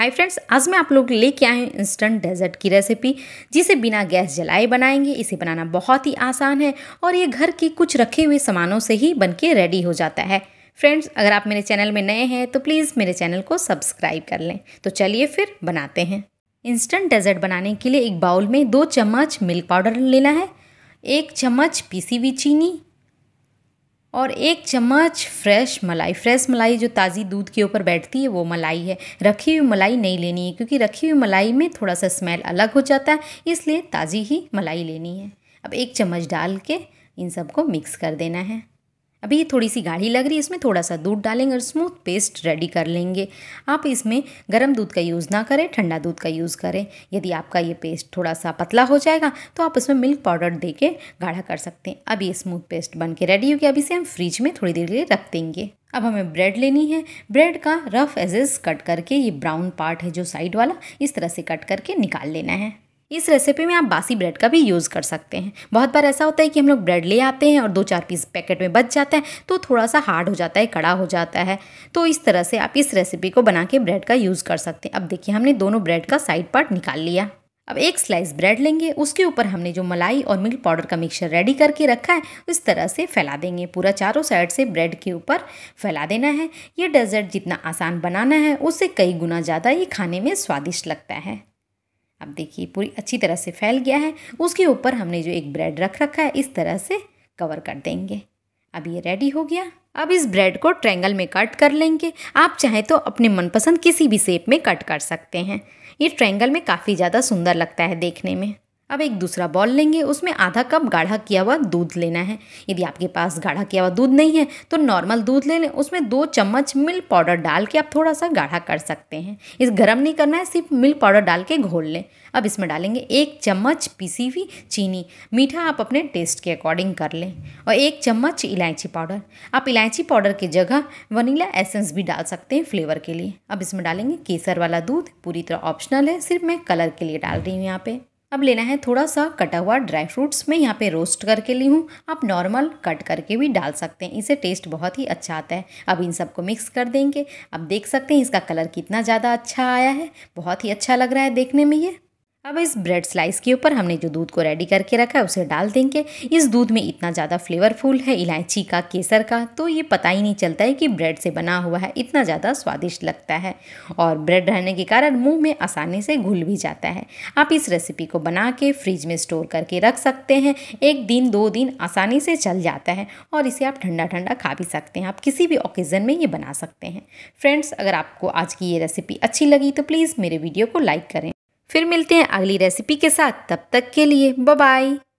Hi friends, आज मैं आप लोग लेके आए हूँ इंस्टेंट डेजर्ट की रेसिपी जिसे बिना गैस जलाए बनाएंगे। इसे बनाना बहुत ही आसान है और ये घर के कुछ रखे हुए सामानों से ही बनके रेडी हो जाता है। फ्रेंड्स, अगर आप मेरे चैनल में नए हैं तो प्लीज़ मेरे चैनल को सब्सक्राइब कर लें। तो चलिए फिर बनाते हैं। इंस्टेंट डेजर्ट बनाने के लिए एक बाउल में 2 चम्मच मिल्क पाउडर लेना है, 1 चम्मच पीसी हुई चीनी और 1 चम्मच फ्रेश मलाई। फ्रेश मलाई जो ताज़ी दूध के ऊपर बैठती है वो मलाई है। रखी हुई मलाई नहीं लेनी है क्योंकि रखी हुई मलाई में थोड़ा सा स्मेल अलग हो जाता है, इसलिए ताज़ी ही मलाई लेनी है। अब 1 चम्मच डाल के इन सबको मिक्स कर देना है। अभी ये थोड़ी सी गाढ़ी लग रही है, इसमें थोड़ा सा दूध डालेंगे और स्मूथ पेस्ट रेडी कर लेंगे। आप इसमें गर्म दूध का यूज़ ना करें, ठंडा दूध का यूज़ करें। यदि आपका ये पेस्ट थोड़ा सा पतला हो जाएगा तो आप इसमें मिल्क पाउडर दे के गाढ़ा कर सकते हैं। अब ये स्मूथ पेस्ट बन के रेडी हो गया। अब इसे हम फ्रिज में थोड़ी देर के लिए रख देंगे। अब हमें ब्रेड लेनी है। ब्रेड का रफ एजेस कट करके, ये ब्राउन पार्ट है जो साइड वाला, इस तरह से कट करके निकाल लेना है। इस रेसिपी में आप बासी ब्रेड का भी यूज़ कर सकते हैं। बहुत बार ऐसा होता है कि हम लोग ब्रेड ले आते हैं और 2-4 पीस पैकेट में बच जाता है तो थोड़ा सा हार्ड हो जाता है, कड़ा हो जाता है। तो इस तरह से आप इस रेसिपी को बना के ब्रेड का यूज़ कर सकते हैं। अब देखिए, हमने दोनों ब्रेड का साइड पार्ट निकाल लिया। अब 1 स्लाइस ब्रेड लेंगे, उसके ऊपर हमने जो मलाई और मिल्क पाउडर का मिक्सचर रेडी करके रखा है उस तरह से फैला देंगे। पूरा चारों साइड से ब्रेड के ऊपर फैला देना है। ये डेजर्ट जितना आसान बनाना है उससे कई गुना ज़्यादा ये खाने में स्वादिष्ट लगता है। अब देखिए, पूरी अच्छी तरह से फैल गया है। उसके ऊपर हमने जो एक ब्रेड रख रखा है इस तरह से कवर कर देंगे। अब ये रेडी हो गया। अब इस ब्रेड को ट्रायंगल में कट कर लेंगे। आप चाहे तो अपने मनपसंद किसी भी शेप में कट कर सकते हैं। ये ट्रायंगल में काफ़ी ज़्यादा सुंदर लगता है देखने में। अब एक दूसरा बॉल लेंगे, उसमें 1/2 कप गाढ़ा किया हुआ दूध लेना है। यदि आपके पास गाढ़ा किया हुआ दूध नहीं है तो नॉर्मल दूध ले लें। उसमें 2 चम्मच मिल्क पाउडर डाल के आप थोड़ा सा गाढ़ा कर सकते हैं। इस गरम नहीं करना है, सिर्फ मिल्क पाउडर डाल के घोल लें। अब इसमें डालेंगे 1 चम्मच पीसी हुई चीनी। मीठा आप अपने टेस्ट के अकॉर्डिंग कर लें। और 1 चम्मच इलायची पाउडर। आप इलायची पाउडर की जगह वनीला एसेंस भी डाल सकते हैं फ्लेवर के लिए। अब इसमें डालेंगे केसर वाला दूध, पूरी तरह ऑप्शनल है, सिर्फ मैं कलर के लिए डाल रही हूँ यहाँ पे। अब लेना है थोड़ा सा कटा हुआ ड्राई फ्रूट्स, मैं यहाँ पे रोस्ट करके ली हूँ। आप नॉर्मल कट करके भी डाल सकते हैं, इसे टेस्ट बहुत ही अच्छा आता है। अब इन सबको मिक्स कर देंगे। अब देख सकते हैं इसका कलर कितना ज़्यादा अच्छा आया है, बहुत ही अच्छा लग रहा है देखने में ये। अब इस ब्रेड स्लाइस के ऊपर हमने जो दूध को रेडी करके रखा है उसे डाल देंगे। इस दूध में इतना ज़्यादा फ्लेवरफुल है इलायची का, केसर का, तो ये पता ही नहीं चलता है कि ब्रेड से बना हुआ है। इतना ज़्यादा स्वादिष्ट लगता है और ब्रेड रहने के कारण मुंह में आसानी से घुल भी जाता है। आप इस रेसिपी को बना के फ्रिज में स्टोर करके रख सकते हैं। 1-2 दिन आसानी से चल जाता है और इसे आप ठंडा ठंडा खा भी सकते हैं। आप किसी भी ओकेज़न में ये बना सकते हैं। फ्रेंड्स, अगर आपको आज की ये रेसिपी अच्छी लगी तो प्लीज़ मेरे वीडियो को लाइक करें। फिर मिलते हैं अगली रेसिपी के साथ, तब तक के लिए बाय बाय।